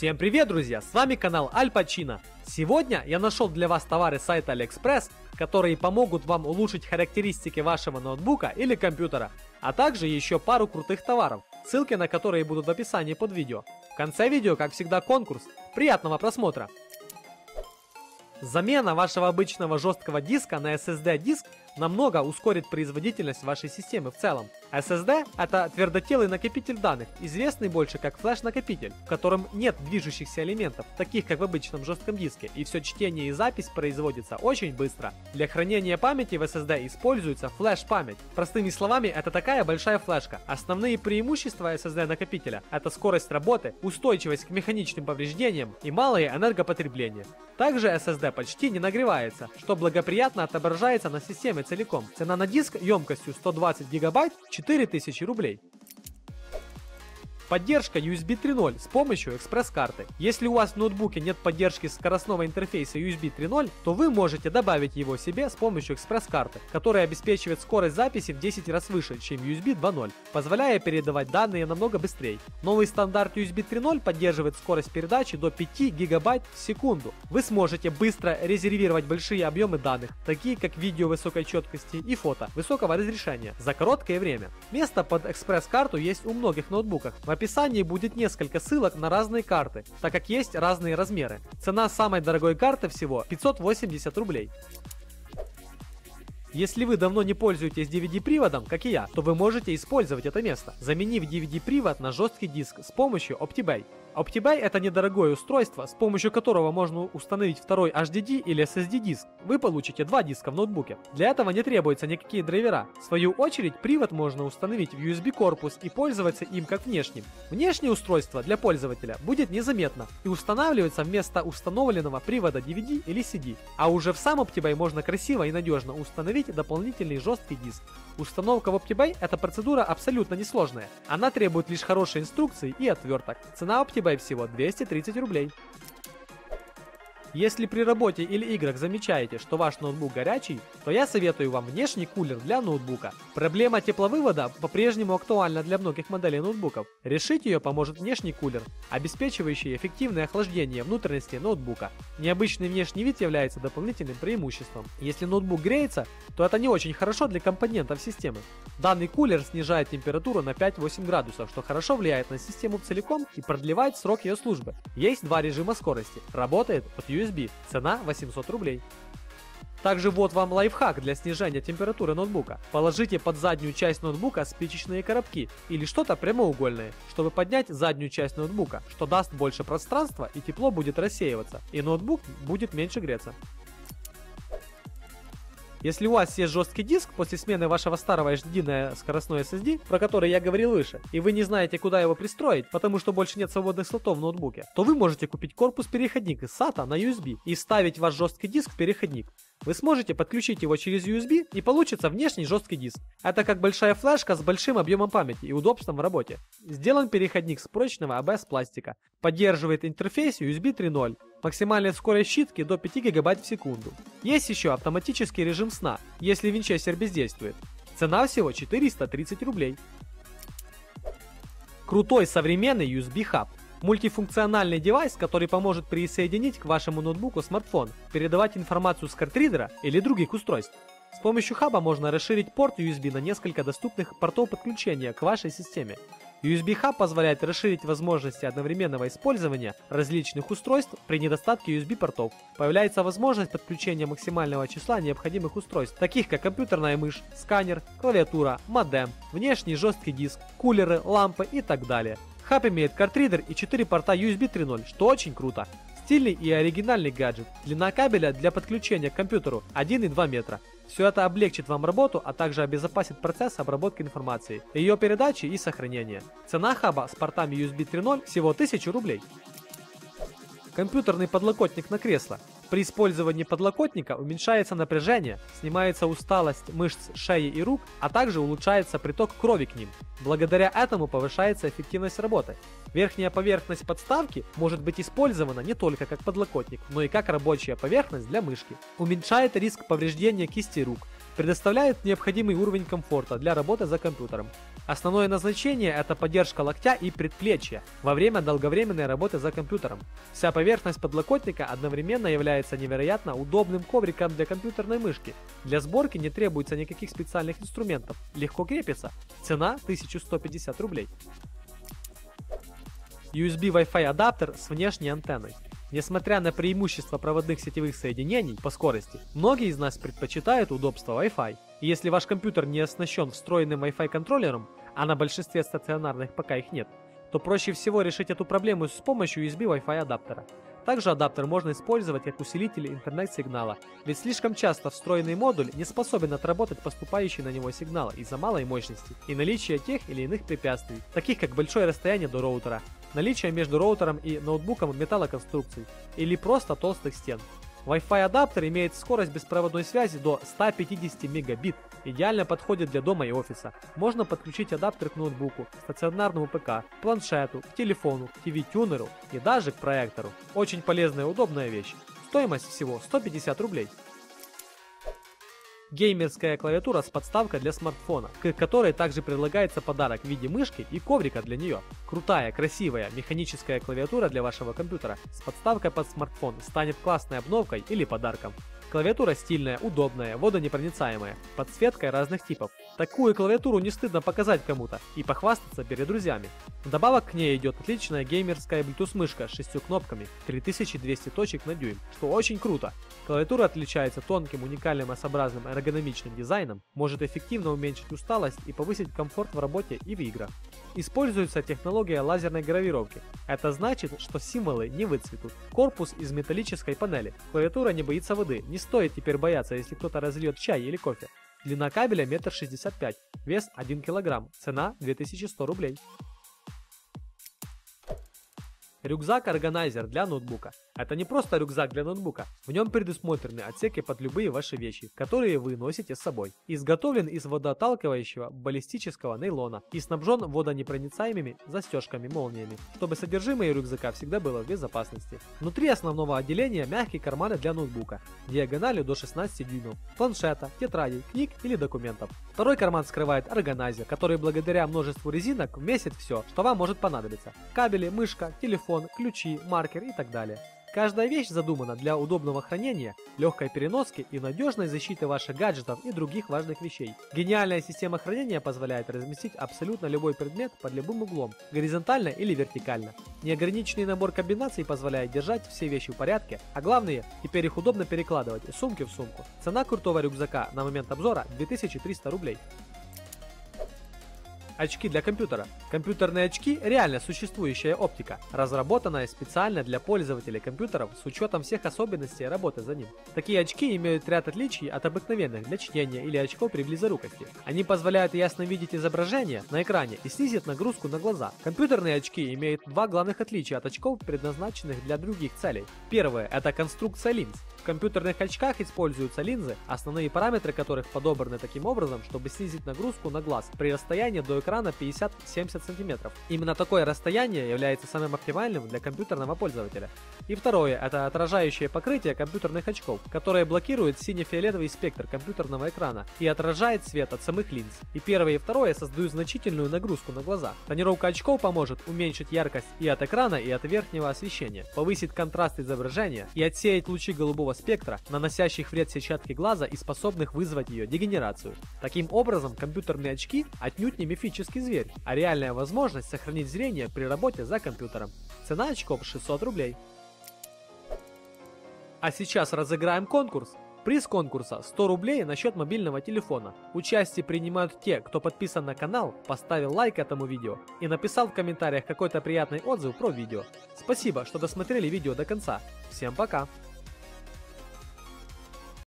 Всем привет, друзья! С вами канал Аль Пачино. Сегодня я нашел для вас товары сайта AliExpress, которые помогут вам улучшить характеристики вашего ноутбука или компьютера, а также еще пару крутых товаров, ссылки на которые будут в описании под видео. В конце видео, как всегда, конкурс. Приятного просмотра! Замена вашего обычного жесткого диска на SSD диск намного ускорит производительность вашей системы в целом. SSD – это твердотелый накопитель данных, известный больше как флеш-накопитель, в котором нет движущихся элементов, таких как в обычном жестком диске, и все чтение и запись производится очень быстро. Для хранения памяти в SSD используется флеш-память. Простыми словами, это такая большая флешка. Основные преимущества SSD-накопителя – это скорость работы, устойчивость к механичным повреждениям и малые энергопотребления. Также SSD почти не нагревается, что благоприятно отображается на системе целиком. Цена на диск емкостью 120 гигабайт – 4000 рублей. Поддержка USB 3.0 с помощью экспресс-карты. Если у вас в ноутбуке нет поддержки скоростного интерфейса USB 3.0, то вы можете добавить его себе с помощью экспресс-карты, которая обеспечивает скорость записи в 10 раз выше, чем USB 2.0, позволяя передавать данные намного быстрее. Новый стандарт USB 3.0 поддерживает скорость передачи до 5 гигабайт в секунду. Вы сможете быстро резервировать большие объемы данных, такие как видео высокой четкости и фото высокого разрешения, за короткое время. Место под экспресс-карту есть у многих ноутбуках. В описании будет несколько ссылок на разные карты, так как есть разные размеры. Цена самой дорогой карты всего 580 рублей. Если вы давно не пользуетесь DVD-приводом, как и я, то вы можете использовать это место, заменив DVD-привод на жесткий диск с помощью OptiBay. OptiBay — это недорогое устройство, с помощью которого можно установить второй HDD или SSD диск. Вы получите два диска в ноутбуке. Для этого не требуются никакие драйвера. В свою очередь, привод можно установить в USB корпус и пользоваться им как внешним. Внешнее устройство для пользователя будет незаметно и устанавливается вместо установленного привода DVD или CD. А уже в сам OptiBay можно красиво и надежно установить дополнительный жесткий диск. Установка в OptiBay — это процедура абсолютно несложная. Она требует лишь хорошей инструкции и отверток. Цена OptiBay всего 230 рублей. Если при работе или играх замечаете, что ваш ноутбук горячий, то я советую вам внешний кулер для ноутбука. Проблема тепловывода по-прежнему актуальна для многих моделей ноутбуков. Решить ее поможет внешний кулер, обеспечивающий эффективное охлаждение внутренности ноутбука. Необычный внешний вид является дополнительным преимуществом. Если ноутбук греется, то это не очень хорошо для компонентов системы. Данный кулер снижает температуру на 5-8 градусов, что хорошо влияет на систему целиком и продлевает срок ее службы. Есть два режима скорости. Работает от USB. Цена 800 рублей. Также вот вам лайфхак для снижения температуры ноутбука. Положите под заднюю часть ноутбука спичечные коробки или что-то прямоугольное, чтобы поднять заднюю часть ноутбука, что даст больше пространства и тепло будет рассеиваться, и ноутбук будет меньше греться. Если у вас есть жесткий диск после смены вашего старого HDD на скоростной SSD, про который я говорил выше, и вы не знаете, куда его пристроить, потому что больше нет свободных слотов в ноутбуке, то вы можете купить корпус-переходник из SATA на USB и вставить ваш жесткий диск в переходник. Вы сможете подключить его через USB и получится внешний жесткий диск. Это как большая флешка с большим объемом памяти и удобством в работе. Сделан переходник с прочного ABS пластика. Поддерживает интерфейс USB 3.0. Максимальная скорость считки до 5 гигабайт в секунду. Есть еще автоматический режим сна, если винчестер бездействует. Цена всего 430 рублей. Крутой современный USB-хаб. Мультифункциональный девайс, который поможет присоединить к вашему ноутбуку смартфон, передавать информацию с картридера или других устройств. С помощью хаба можно расширить порт USB на несколько доступных портов подключения к вашей системе. USB-хаб позволяет расширить возможности одновременного использования различных устройств при недостатке USB-портов. Появляется возможность подключения максимального числа необходимых устройств, таких как компьютерная мышь, сканер, клавиатура, модем, внешний жесткий диск, кулеры, лампы и так далее. Хаб имеет картридер и 4 порта USB 3.0, что очень круто. Стильный и оригинальный гаджет. Длина кабеля для подключения к компьютеру 1,2 метра. Все это облегчит вам работу, а также обезопасит процесс обработки информации, ее передачи и сохранения. Цена хаба с портами USB 3.0 всего 1000 рублей. Компьютерный подлокотник на кресло. При использовании подлокотника уменьшается напряжение, снимается усталость мышц шеи и рук, а также улучшается приток крови к ним. Благодаря этому повышается эффективность работы. Верхняя поверхность подставки может быть использована не только как подлокотник, но и как рабочая поверхность для мышки. Уменьшает риск повреждения кисти рук. Предоставляет необходимый уровень комфорта для работы за компьютером. Основное назначение – это поддержка локтя и предплечья во время долговременной работы за компьютером. Вся поверхность подлокотника одновременно является невероятно удобным ковриком для компьютерной мышки. Для сборки не требуется никаких специальных инструментов, легко крепится. Цена 1150 рублей. USB Wi-Fi адаптер с внешней антенной. Несмотря на преимущества проводных сетевых соединений по скорости, многие из нас предпочитают удобство Wi-Fi. И если ваш компьютер не оснащен встроенным Wi-Fi контроллером, а на большинстве стационарных пока их нет, то проще всего решить эту проблему с помощью USB Wi-Fi адаптера. Также адаптер можно использовать как усилитель интернет-сигнала, ведь слишком часто встроенный модуль не способен отработать поступающий на него сигнал из-за малой мощности и наличия тех или иных препятствий, таких как большое расстояние до роутера, наличие между роутером и ноутбуком металлоконструкций или просто толстых стен. Wi-Fi адаптер имеет скорость беспроводной связи до 150 мегабит, идеально подходит для дома и офиса. Можно подключить адаптер к ноутбуку, стационарному ПК, планшету, к телефону, к TV-тюнеру и даже к проектору. Очень полезная и удобная вещь. Стоимость всего 150 рублей. Геймерская клавиатура с подставкой для смартфона, к которой также предлагается подарок в виде мышки и коврика для нее. Крутая, красивая, механическая клавиатура для вашего компьютера с подставкой под смартфон станет классной обновкой или подарком. Клавиатура стильная, удобная, водонепроницаемая, подсветкой разных типов. Такую клавиатуру не стыдно показать кому-то и похвастаться перед друзьями. Вдобавок к ней идет отличная геймерская Bluetooth мышка с 6 кнопками, 3200 точек на дюйм, что очень круто. Клавиатура отличается тонким, уникальным, S-образным эргономичным дизайном, может эффективно уменьшить усталость и повысить комфорт в работе и в играх. Используется технология лазерной гравировки. Это значит, что символы не выцветут. Корпус из металлической панели. Клавиатура не боится воды, не стоит теперь бояться, если кто-то разольет чай или кофе. Длина кабеля 1,65 м, вес 1 кг, цена 2100 рублей. Рюкзак-органайзер для ноутбука. Это не просто рюкзак для ноутбука, в нем предусмотрены отсеки под любые ваши вещи, которые вы носите с собой. Изготовлен из водоотталкивающего баллистического нейлона и снабжен водонепроницаемыми застежками-молниями, чтобы содержимое рюкзака всегда было в безопасности. Внутри основного отделения мягкие карманы для ноутбука, диагональю до 16 дюймов, планшета, тетрадей, книг или документов. Второй карман скрывает органайзер, который благодаря множеству резинок вместит все, что вам может понадобиться: кабели, мышка, телефон, ключи, маркер и так далее. Каждая вещь задумана для удобного хранения, легкой переноски и надежной защиты ваших гаджетов и других важных вещей. Гениальная система хранения позволяет разместить абсолютно любой предмет под любым углом, горизонтально или вертикально. Неограниченный набор комбинаций позволяет держать все вещи в порядке, а главное, теперь их удобно перекладывать из сумки в сумку. Цена крутого рюкзака на момент обзора 2300 рублей. Очки для компьютера. Компьютерные очки – реально существующая оптика, разработанная специально для пользователей компьютеров с учетом всех особенностей работы за ним. Такие очки имеют ряд отличий от обыкновенных для чтения или очков при близорукости. Они позволяют ясно видеть изображение на экране и снизят нагрузку на глаза. Компьютерные очки имеют два главных отличия от очков, предназначенных для других целей. Первое – это конструкция линз. В компьютерных очках используются линзы, основные параметры которых подобраны таким образом, чтобы снизить нагрузку на глаз при расстоянии до экрана 50-70 см. Именно такое расстояние является самым оптимальным для компьютерного пользователя. И второе – это отражающее покрытие компьютерных очков, которое блокирует сине-фиолетовый спектр компьютерного экрана и отражает свет от самых линз. И первое и второе создают значительную нагрузку на глаза. Тонировка очков поможет уменьшить яркость и от экрана, и от верхнего освещения, повысить контраст изображения и отсеять лучи голубого спектра, наносящих вред сетчатке глаза и способных вызвать ее дегенерацию. Таким образом, компьютерные очки отнюдь не мифические зверь, а реальная возможность сохранить зрение при работе за компьютером. Цена очков 600 рублей. А сейчас разыграем конкурс. Приз конкурса 100 рублей на счет мобильного телефона. Участие принимают те, кто подписан на канал, поставил лайк этому видео и написал в комментариях какой-то приятный отзыв про видео. Спасибо, что досмотрели видео до конца. Всем пока!